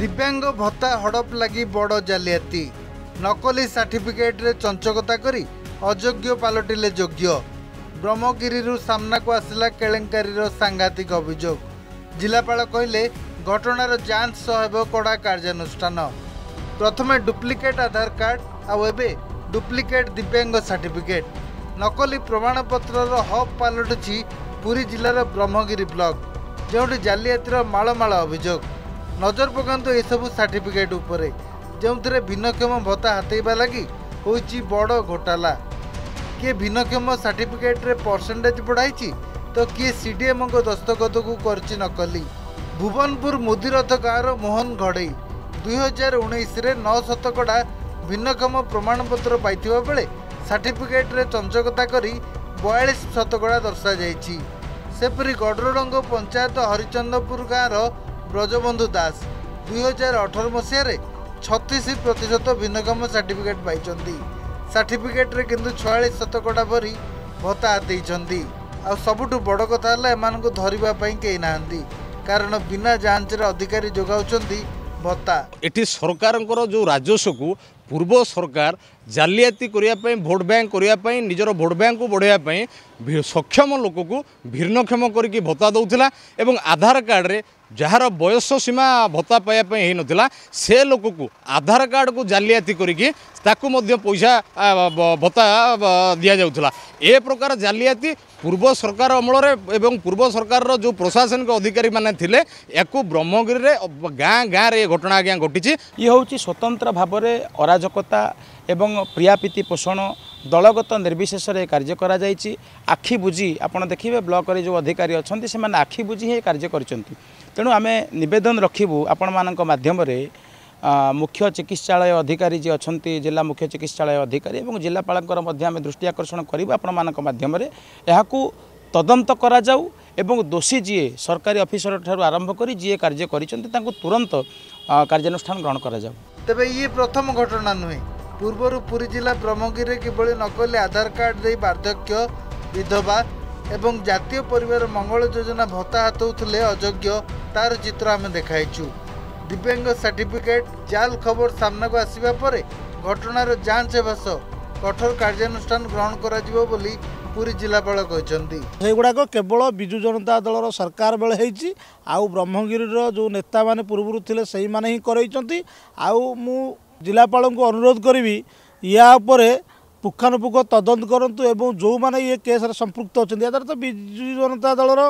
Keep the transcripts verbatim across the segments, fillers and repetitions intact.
दिव्यांग भत्ता हड़प लगी बड़ जालियाती नकली सर्टिफिकेट रे चंचकता करी अयोग्य पालटिले योग्य ब्रह्मगिरी सामना को आसला केलेंकारीर सांघातिक अभियोग। जिलापाल कहले घटनार जांच सह कड़ा कार्यानुष्ठान। प्रथमे डुप्लिकेट आधार कार्ड आउ एबे डुप्लिकेट दिव्यांग सर्टिफिकेट नकली प्रमाणपत्रर हब पालटुछि पुरी जिलार ब्रह्मगिरी ब्लॉक, जोटी जालियातीर मालमाल अभियोग। नजर पकांतु ए सबु सर्टिफिकेट उपरे जोंथिरे भिन्नक्षम भत्ता हातेइबा लागि होइछि बड़ घोटाला। किए भिन्नक्षम सर्टिफिकेट रे परसेंटेज बढ़ाई तो किए सीडीएम को दस्तखत को करछि नकली। भुवनपुर मुदिरथ गाँव मोहन घड़ई दुई हजार उन्नीस नौ शतकड़ा भिन्नक्षम प्रमाणपत्र पाइथिबा बेले सर्टिफिकेट रे चंचकता करी बयालीस शतकड़ा दर्शा जाइछि। सेपरि गडरडंग पंचायत हरिचंद्रपुर गाँव ब्रजबंधु दास दुई हजार अठर मसीह छत्तीस प्रतिशत भिन्नक्षम सर्टिफिकेट पाई सर्टिफिकेट रे किंतु छियालीस शतकड़ा भरी भत्ता हाथी। आ सबुठु बड़ कथा है एमान को धरिबा पई केई नाहंती, कारण बिना जांच रे अधिकारी जोगाउछंती भत्ता। एटी सरकार जो राजस्व को पूर्व सरकार जालियाती करने भोट बैंक करने निजर भोट बैंक को बढ़ाई सक्षम लोक को भिन्नक्षम करके भत्ता दूला। आधार कार्ड रे जार बयस सीमा भत्ता पाइबापी हो नाला से लोक को आधार कार्ड को जालियाती करके पैसा भत्ता दि जाऊला। ए प्रकार जालियाती पूर्व सरकार अमल एवं पूर्व सरकार रो जो प्रशासनिक अधिकारी माने थिले याकू ब्रह्मगिरी गाँ गाँव में घटना आज्ञा घटी। ये हूँ स्वतंत्र भाव में अराजकता एवं प्रियापीति पोषण दलगत निर्विशेष कार्य करा जायछि। आखि बुझी आपड़ देखिए ब्लॉक रे जो अधिकारी अच्छा से आखि बुझी ये कार्य कर। तेणु आम निवेदन रखिबू आपण मानक माध्यम रे मुख्य चिकित्सालय अधिकारी जी अच्छा जिला मुख्य चिकित्सालय अधिकारी और जिलापाल दृष्टि आकर्षण करूँ आपण मानक माध्यम रे यहाकू तदंत करा जाऊ एवं दोषी जी सरकारी ऑफिसर ठारू आरंभ कर जी कार्य करिसंते तुरंत कार्यानुष्ठान ग्रहण करा जाऊ। तबे ये प्रथम घटना नुहे। पूर्वर पुरी जिला ब्रह्मगिरी किभली नकली आधार कार्ड दे वार्धक्य विधवा एवं जातीय परिवार मंगल योजना भत्ता हाथौले अयोग्य तार चित्र आम देखाइछु। दिव्यांग सर्टिफिकेट जाल खबर सामना को आसिबा परे घटनार जांच हेबास कठोर कार्यानुष्ठान ग्रहण कराजिबो बोली पुरी जिलापाल कहचंदी। सेगुड़ाक केवल विजु जनता दलर सरकार बेले होईची आउ ब्रह्मगिरीर जो नेता माने पूर्वरु थिले सही माने ही करैचंती। आउ मु जिलापाल को अनुरोध करी या उपरे पुखानुपुख तदंत करतु एवं जो मैंने ये केस संपृक्त अच्छा यादार तो विजु जनता दलर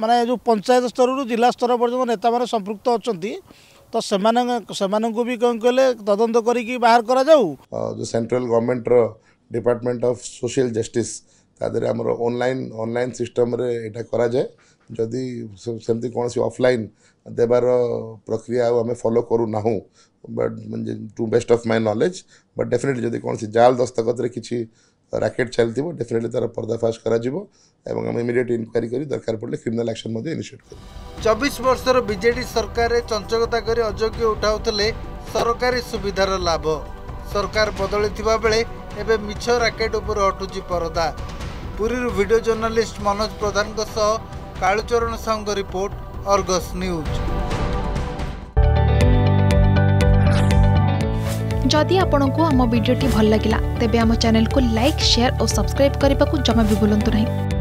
माने जो पंचायत स्तर जिला स्तर पर्यटन नेता मैंने संपृक्त अच्छा तो से भी कौन कहले तदंत करी बाहर करा जाऊ। जो central government department of social justice आमर ऑनलाइन ऑनलाइन सिस्टम रे एटा करा जाए जदि सेमती कौन सी ऑफलाइन देवार प्रक्रिया आम फॉलो करू ना but to best of my knowledge but definitely जदि कौन सी जाल दस्तखत रे किछि रैकेट चलती डेफिनेटली तार पर्दाफाश करा जिवो एवं हम इमीडिएट इन्क्वायरी करी दरकार पड़ले क्रिमिनल एक्शन मध्ये इनिशिएट करू। चौबीस वर्षर बीजेडी सरकार रे चंचकता करी अयोग्य उठाउतले सरकारी सुविधार लाभ सरकार बदलिथिबा बेले एबे मिछ रैकेट उपर हटुछि परदा। पुरी वीडियो जर्नलिस्ट मनोज प्रधान को सह कालुचरण संघ रिपोर्ट अर्गस न्यूज। जदि आपंक आम भिड्टे भल लगा तेब आम चैनल को लाइक, शेयर और सब्सक्राइब करने को जमा भी भूलु नहीं।